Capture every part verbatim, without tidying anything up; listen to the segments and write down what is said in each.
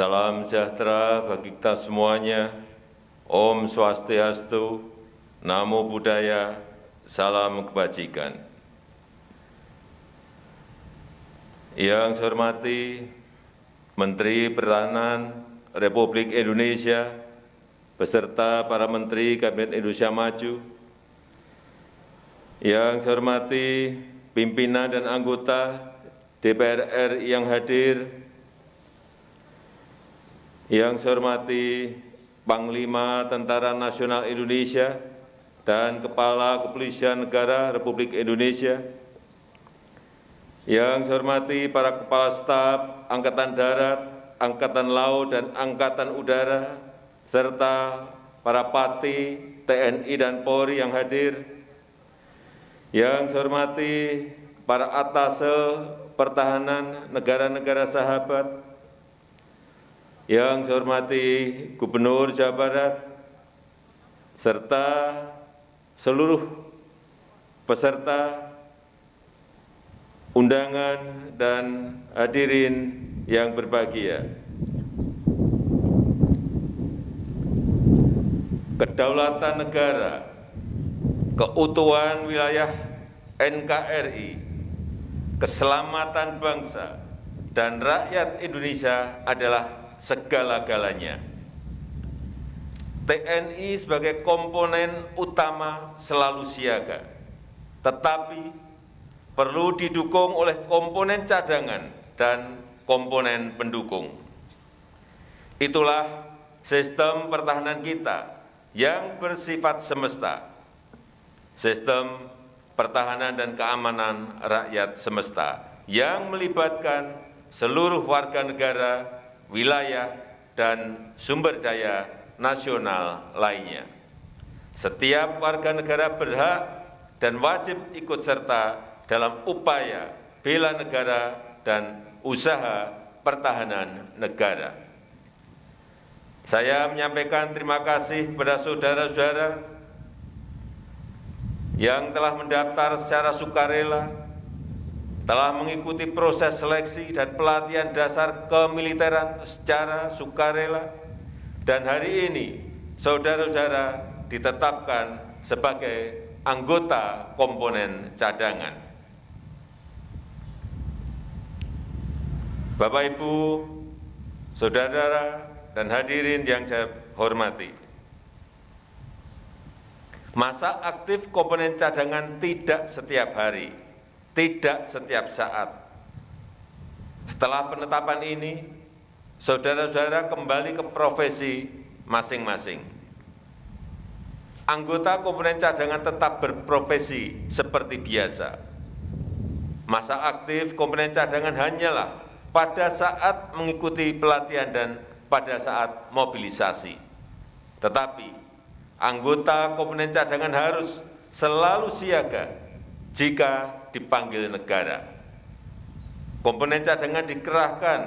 Salam sejahtera bagi kita semuanya. Om Swastiastu, Namo Buddhaya, Salam Kebajikan. Yang saya hormati Menteri Pertahanan Republik Indonesia beserta para Menteri Kabinet Indonesia Maju, yang saya hormati pimpinan dan anggota D P R R I yang hadir, yang saya hormati Panglima Tentara Nasional Indonesia dan Kepala Kepolisian Negara Republik Indonesia, yang saya hormati para Kepala Staf Angkatan Darat, Angkatan Laut, dan Angkatan Udara, serta para Pati, T N I, dan Polri yang hadir, yang saya hormati para atase pertahanan negara-negara sahabat, yang saya hormati Gubernur Jawa Barat, serta seluruh peserta undangan dan hadirin yang berbahagia. Kedaulatan negara, keutuhan wilayah N K R I, keselamatan bangsa dan rakyat Indonesia adalah segala-galanya. T N I sebagai komponen utama selalu siaga, tetapi perlu didukung oleh komponen cadangan dan komponen pendukung. Itulah sistem pertahanan kita yang bersifat semesta, sistem pertahanan dan keamanan rakyat semesta yang melibatkan seluruh warga negara, wilayah, dan sumber daya nasional lainnya. Setiap warga negara berhak dan wajib ikut serta dalam upaya bela negara dan usaha pertahanan negara. Saya menyampaikan terima kasih kepada saudara-saudara yang telah mendaftar secara sukarela, telah mengikuti proses seleksi dan pelatihan dasar kemiliteran secara sukarela, dan hari ini saudara-saudara ditetapkan sebagai anggota komponen cadangan. Bapak, Ibu, saudara, dan hadirin yang saya hormati, masa aktif komponen cadangan tidak setiap hari, tidak setiap saat. Setelah penetapan ini, saudara-saudara kembali ke profesi masing-masing. Anggota komponen cadangan tetap berprofesi seperti biasa. Masa aktif komponen cadangan hanyalah pada saat mengikuti pelatihan dan pada saat mobilisasi. Tetapi, anggota komponen cadangan harus selalu siaga jika dipanggil negara. Komponen cadangan dikerahkan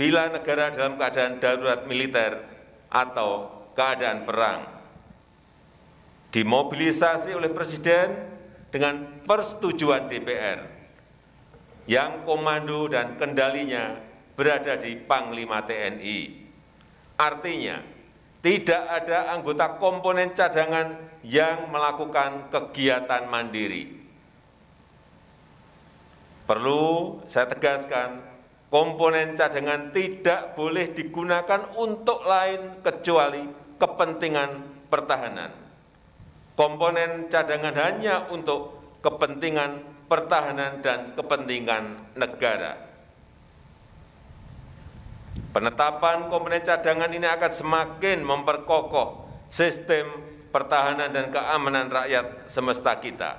bila negara dalam keadaan darurat militer atau keadaan perang, dimobilisasi oleh Presiden dengan persetujuan D P R yang komando dan kendalinya berada di Panglima T N I. Artinya, tidak ada anggota komponen cadangan yang melakukan kegiatan mandiri. Perlu saya tegaskan, komponen cadangan tidak boleh digunakan untuk lain kecuali kepentingan pertahanan. Komponen cadangan hanya untuk kepentingan pertahanan dan kepentingan negara. Penetapan komponen cadangan ini akan semakin memperkokoh sistem pertahanan dan keamanan rakyat semesta kita.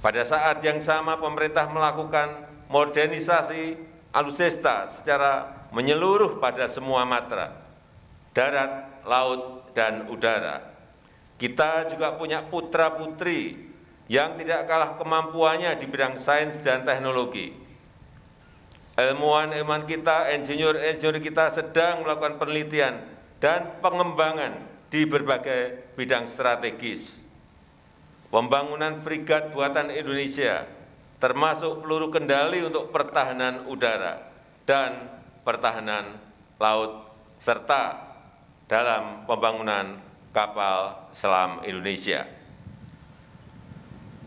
Pada saat yang sama, pemerintah melakukan modernisasi alutsista secara menyeluruh pada semua matra, darat, laut, dan udara. Kita juga punya putra-putri yang tidak kalah kemampuannya di bidang sains dan teknologi. Ilmuwan-ilmuwan kita, insinyur-insinyur kita sedang melakukan penelitian dan pengembangan di berbagai bidang strategis. Pembangunan frigat buatan Indonesia, termasuk peluru kendali untuk pertahanan udara, dan pertahanan laut, serta dalam pembangunan kapal selam Indonesia.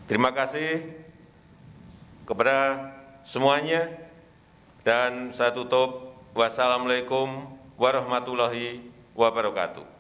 Terima kasih kepada semuanya, dan saya tutup. Wassalamu'alaikum warahmatullahi wabarakatuh.